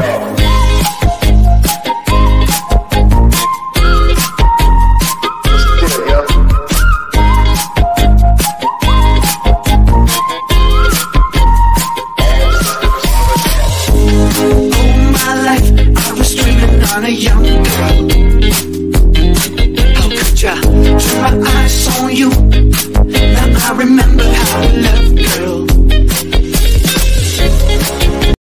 All my life, I was dreaming on a young girl.